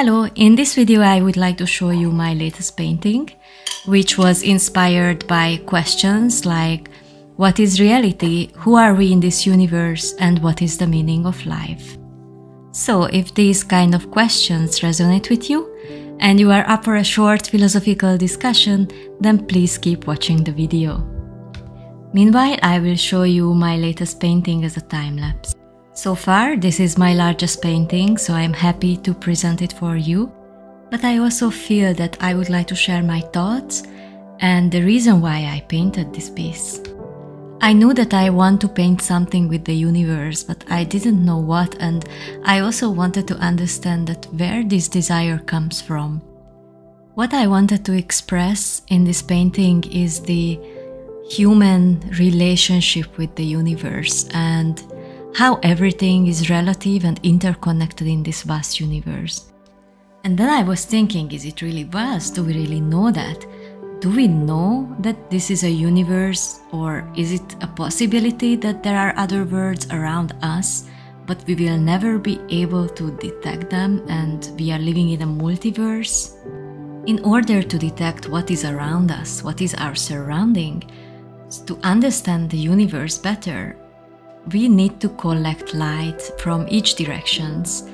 Hello, in this video I would like to show you my latest painting, which was inspired by questions like what is reality, who are we in this universe, and what is the meaning of life? So if these kind of questions resonate with you and you are up for a short philosophical discussion, then please keep watching the video. Meanwhile, I will show you my latest painting as a time-lapse. So far, this is my largest painting, so I'm happy to present it for you. But I also feel that I would like to share my thoughts and the reason why I painted this piece. I knew that I want to paint something with the universe, but I didn't know what, and I also wanted to understand that where this desire comes from. What I wanted to express in this painting is the human relationship with the universe and how everything is relative and interconnected in this vast universe. And then I was thinking, is it really vast? Do we really know that? Do we know that this is a universe, or is it a possibility that there are other worlds around us, but we will never be able to detect them and we are living in a multiverse? In order to detect what is around us, what is our surrounding, to understand the universe better, we need to collect light from each directions,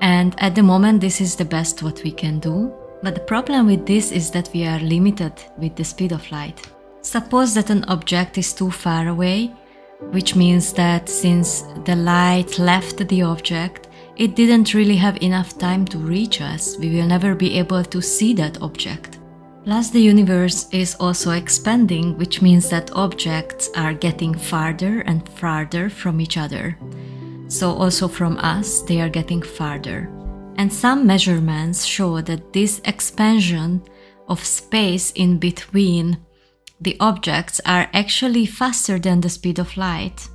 and at the moment this is the best what we can do. But the problem with this is that we are limited with the speed of light. Suppose that an object is too far away, which means that since the light left the object, it didn't really have enough time to reach us. We will never be able to see that object. Plus, the universe is also expanding, which means that objects are getting farther and farther from each other. So also from us, they are getting farther. And some measurements show that this expansion of space in between the objects are actually faster than the speed of light.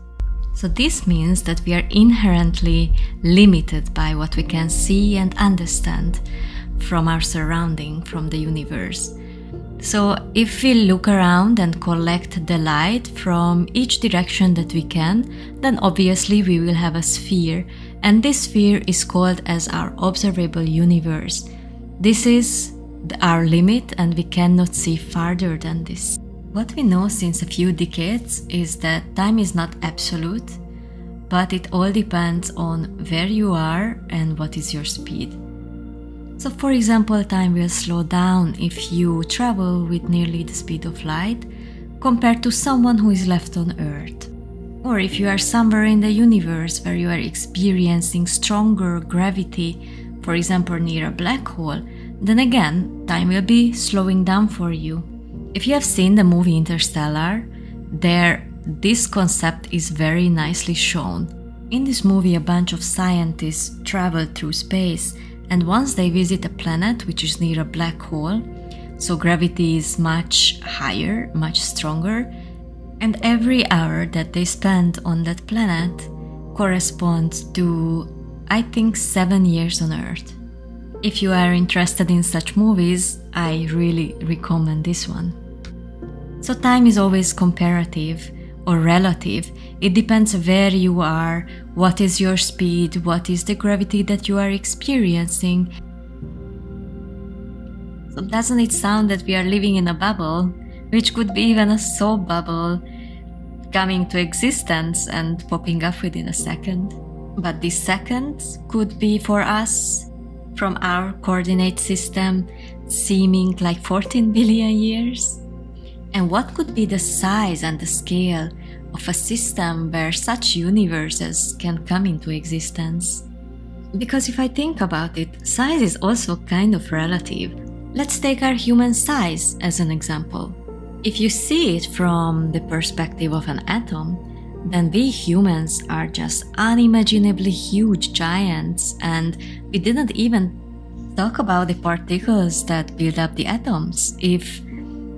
So this means that we are inherently limited by what we can see and understand from our surrounding, from the universe. So if we look around and collect the light from each direction that we can, then obviously we will have a sphere, and this sphere is called as our observable universe. This is our limit, and we cannot see farther than this. What we know since a few decades is that time is not absolute, but it all depends on where you are and what is your speed. So for example, time will slow down if you travel with nearly the speed of light compared to someone who is left on Earth. Or if you are somewhere in the universe where you are experiencing stronger gravity, for example near a black hole, then again, time will be slowing down for you. If you have seen the movie Interstellar, there this concept is very nicely shown. In this movie, a bunch of scientists traveled through space, and once they visit a planet which is near a black hole, so gravity is much higher, much stronger, and every hour that they spend on that planet corresponds to, I think, 7 years on Earth. If you are interested in such movies, I really recommend this one. So time is always comparative or relative. It depends where you are, what is your speed, what is the gravity that you are experiencing. So doesn't it sound that we are living in a bubble, which could be even a soap bubble, coming to existence and popping up within a second? But this second could be for us, from our coordinate system, seeming like 14 billion years. And what could be the size and the scale of a system where such universes can come into existence? Because if I think about it, size is also kind of relative. Let's take our human size as an example. If you see it from the perspective of an atom, then we humans are just unimaginably huge giants, and we didn't even talk about the particles that build up the atoms. If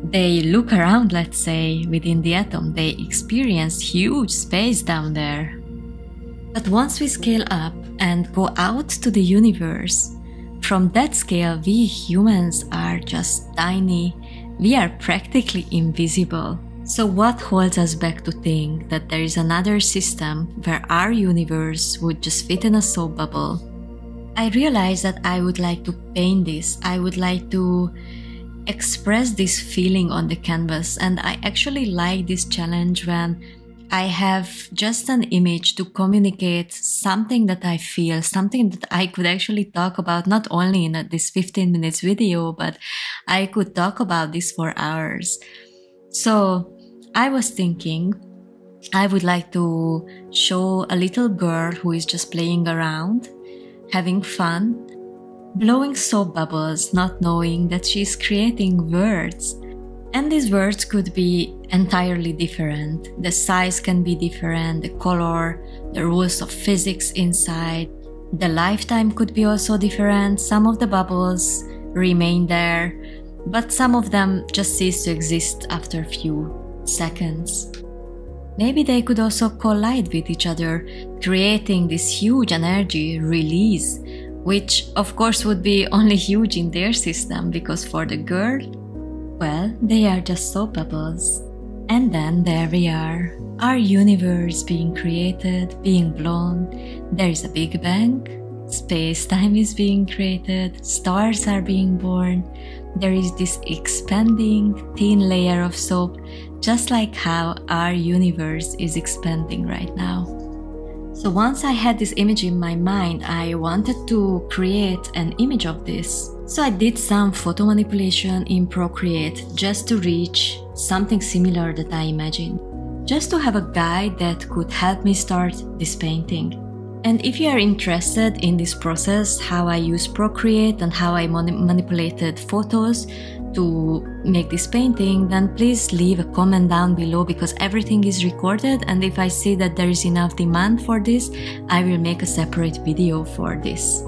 they look around, let's say, within the atom, they experience huge space down there. But once we scale up and go out to the universe, from that scale we humans are just tiny, we are practically invisible. So what holds us back to think that there is another system where our universe would just fit in a soap bubble? I realized that I would like to paint this. I would like to express this feeling on the canvas, and I actually like this challenge when I have just an image to communicate something that I feel, something that I could actually talk about, not only in this 15 minutes video, but I could talk about this for hours. So I was thinking I would like to show a little girl who is just playing around, having fun, blowing soap bubbles, not knowing that she's creating words. And these words could be entirely different. The size can be different, the color, the rules of physics inside. The lifetime could be also different. Some of the bubbles remain there, but some of them just cease to exist after a few seconds. Maybe they could also collide with each other, creating this huge energy release, which of course would be only huge in their system, because for the girl, well, they are just soap bubbles. And then there we are, our universe being created, being blown. There is a big bang, space-time is being created, stars are being born. There is this expanding thin layer of soap, just like how our universe is expanding right now. So once I had this image in my mind, I wanted to create an image of this. So I did some photo manipulation in Procreate just to reach something similar that I imagined, just to have a guide that could help me start this painting. And if you are interested in this process, how I use Procreate and how I manipulated photos to make this painting, then please leave a comment down below, because everything is recorded, and if I see that there is enough demand for this, I will make a separate video for this.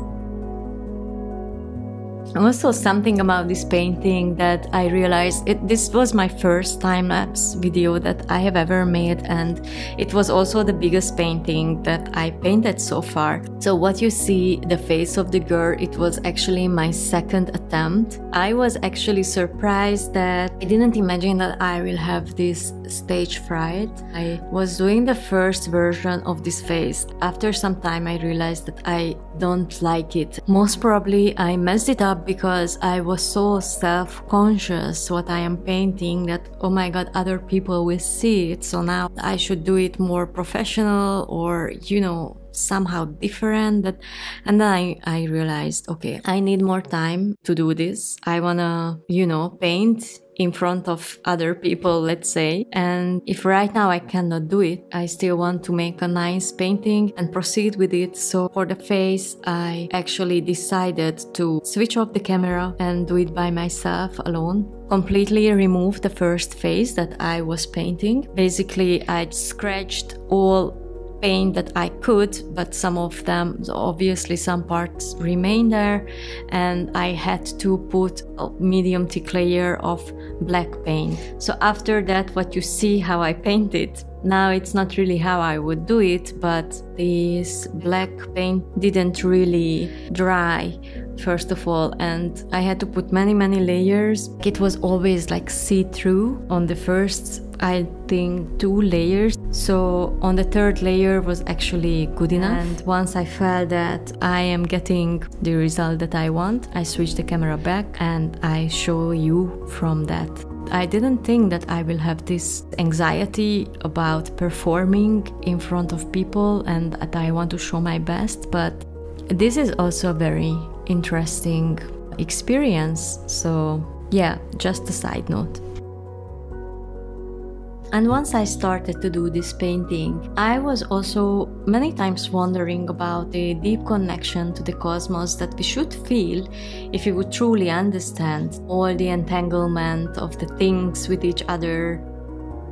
Also, something about this painting that I realized, this was my first time-lapse video that I have ever made, and it was also the biggest painting that I painted so far. So what you see, the face of the girl, it was actually my second attempt. I was actually surprised that I didn't imagine that I will have this stage fright. I was doing the first version of this face. After some time, I realized that I don't like it. Most probably I messed it up because I was so self-conscious what I am painting, that oh my god, other people will see it, so now I should do it more professional, or you know, somehow different. And then I realized, okay, I need more time to do this. I wanna, you know, paint in front of other people, let's say, and if right now I cannot do it, I still want to make a nice painting and proceed with it. So for the face, I actually decided to switch off the camera and do it by myself alone. Completely remove the first face that I was painting. Basically, I scratched all paint that I could, but some of them, obviously some parts remain there, and I had to put a medium thick layer of black paint. So after that, what you see how I painted, now it's not really how I would do it, but this black paint didn't really dry, first of all, and I had to put many layers. It was always like see-through on the first, I think, 2 layers. So on the 3rd layer was actually good enough. And once I felt that I am getting the result that I want, I switched the camera back and I show you from that. I didn't think that I will have this anxiety about performing in front of people and that I want to show my best, but this is also a very interesting experience. So yeah, just a side note. And once I started to do this painting, I was also many times wondering about the deep connection to the cosmos that we should feel if we would truly understand all the entanglement of the things with each other.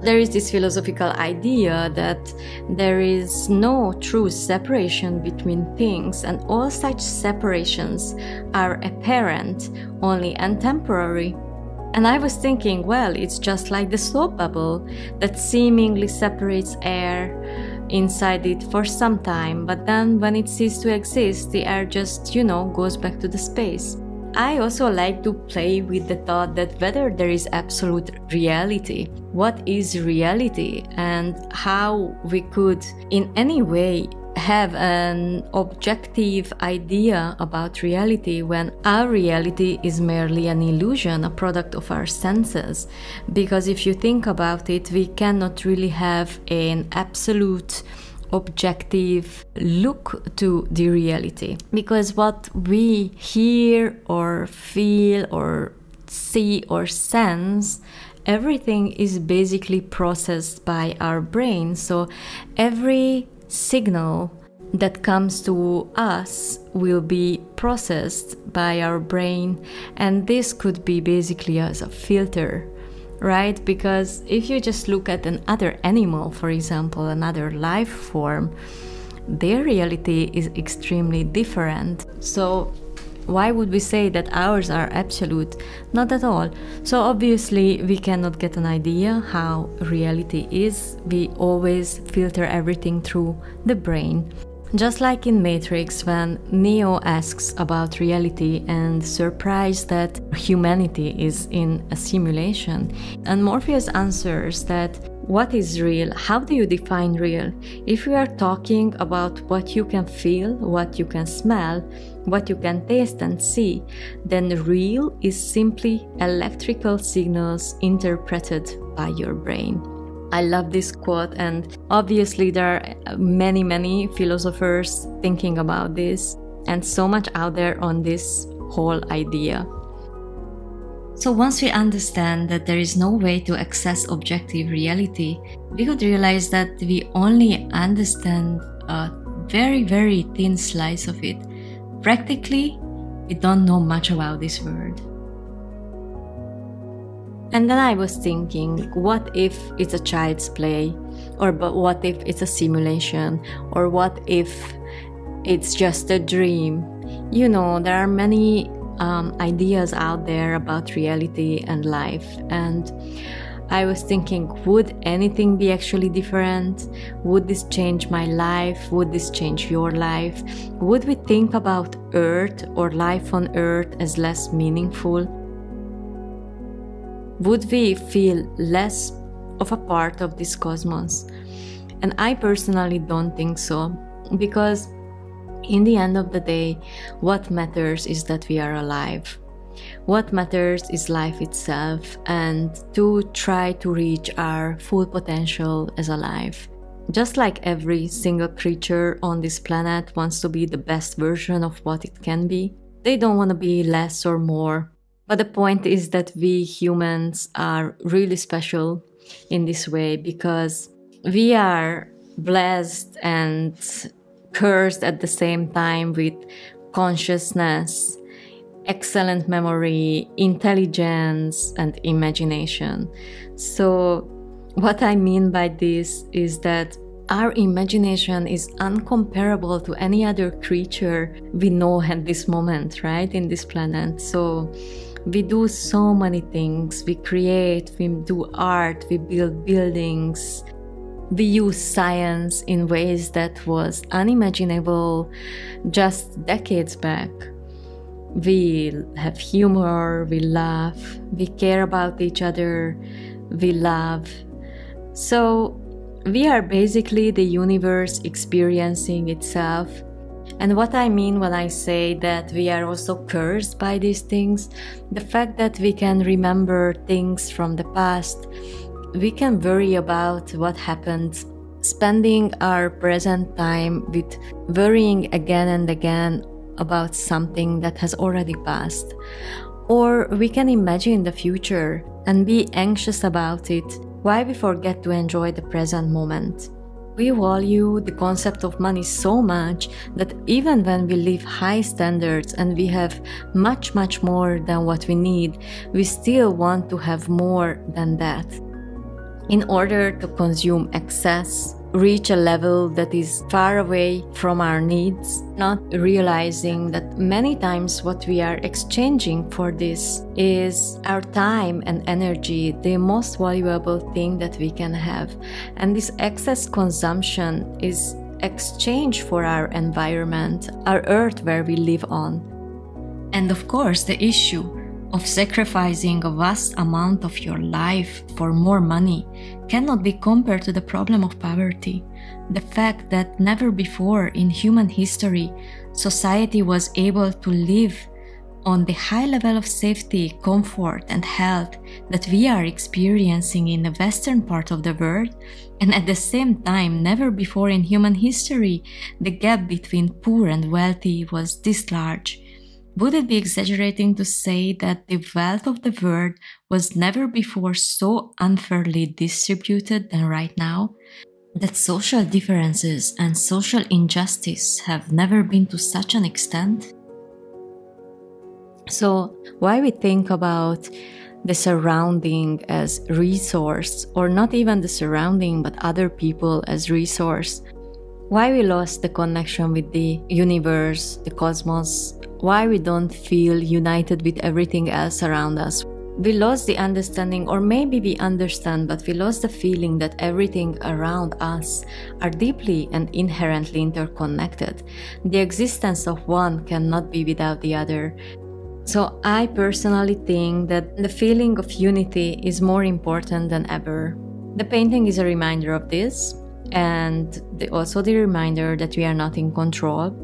There is this philosophical idea that there is no true separation between things, and all such separations are apparent only and temporary. And I was thinking, well, it's just like the soap bubble that seemingly separates air inside it for some time, but then when it ceases to exist, the air just, you know, goes back to the space. I also like to play with the thought that whether there is absolute reality, what is reality, and how we could in any way have an objective idea about reality when our reality is merely an illusion, a product of our senses. Because if you think about it, we cannot really have an absolute objective look to the reality, because what we hear or feel or see or sense, everything is basically processed by our brain. So every signal that comes to us will be processed by our brain, and this could be basically as a filter, right? Because if you just look at another animal, for example, another life form, their reality is extremely different. So why would we say that ours are absolute? Not at all. So obviously we cannot get an idea how reality is. We always filter everything through the brain. Just like in Matrix, when Neo asks about reality and surprised that humanity is in a simulation, and Morpheus answers that what is real? How do you define real? If we are talking about what you can feel, what you can smell, what you can taste and see, then real is simply electrical signals interpreted by your brain. I love this quote, and obviously there are many, many philosophers thinking about this, and so much out there on this whole idea. So once we understand that there is no way to access objective reality, we could realize that we only understand a very, very thin slice of it. Practically, we don't know much about this world. And then I was thinking, what if it's a child's play? Or but what if it's a simulation? Or what if it's just a dream? You know, there are many ideas out there about reality and life. And I was thinking, would anything be actually different? Would this change my life? Would this change your life? Would we think about Earth or life on Earth as less meaningful? Would we feel less of a part of this cosmos? And I personally don't think so, because in the end of the day, what matters is that we are alive. What matters is life itself, and to try to reach our full potential as alive. Just like every single creature on this planet wants to be the best version of what it can be, they don't want to be less or more. But the point is that we humans are really special in this way, because we are blessed and cursed at the same time with consciousness, excellent memory, intelligence, and imagination. So what I mean by this is that our imagination is uncomparable to any other creature we know at this moment, right, in this planet. So we do so many things. We create, we do art, we build buildings. We use science in ways that was unimaginable just decades back. We have humor, we laugh, we care about each other, we love. So we are basically the universe experiencing itself. And what I mean when I say that we are also cursed by these things, the fact that we can remember things from the past, we can worry about what happened, spending our present time with worrying again and again about something that has already passed. Or we can imagine the future and be anxious about it, why we forget to enjoy the present moment. We value the concept of money so much that even when we live high standards and we have much, much more than what we need, we still want to have more than that. In order to consume excess, reach a level that is far away from our needs, not realizing that many times what we are exchanging for this is our time and energy, the most valuable thing that we can have. And this excess consumption is exchanged for our environment, our earth where we live on. And of course, the issue of sacrificing a vast amount of your life for more money cannot be compared to the problem of poverty. the fact that never before in human history, society was able to live on the high level of safety, comfort, and health that we are experiencing in the western part of the world, and at the same time, never before in human history, the gap between poor and wealthy was this large. Would it be exaggerating to say that the wealth of the world was never before so unfairly distributed than right now? That social differences and social injustice have never been to such an extent? So why we think about the surrounding as resource, or not even the surrounding, but other people as resource? Why we lost the connection with the universe, the cosmos? Why we don't feel united with everything else around us? We lost the understanding, or maybe we understand, but we lost the feeling that everything around us are deeply and inherently interconnected. The existence of one cannot be without the other. So I personally think that the feeling of unity is more important than ever. The painting is a reminder of this, and also the reminder that we are not in control.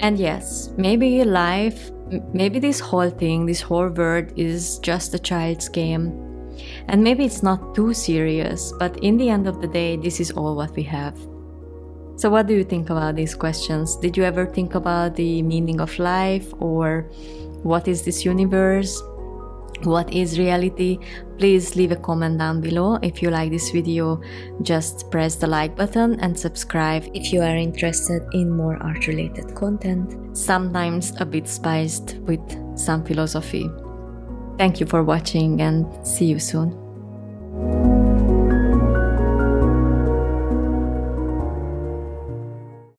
And yes, maybe life, maybe this whole thing, this whole world is just a child's game. And maybe it's not too serious, but in the end of the day, this is all what we have. So what do you think about these questions? Did you ever think about the meaning of life, or what is this universe? What is reality? Please leave a comment down below. If you like this video, just press the like button and subscribe if you are interested in more art related content, sometimes a bit spiced with some philosophy. Thank you for watching, and see you soon.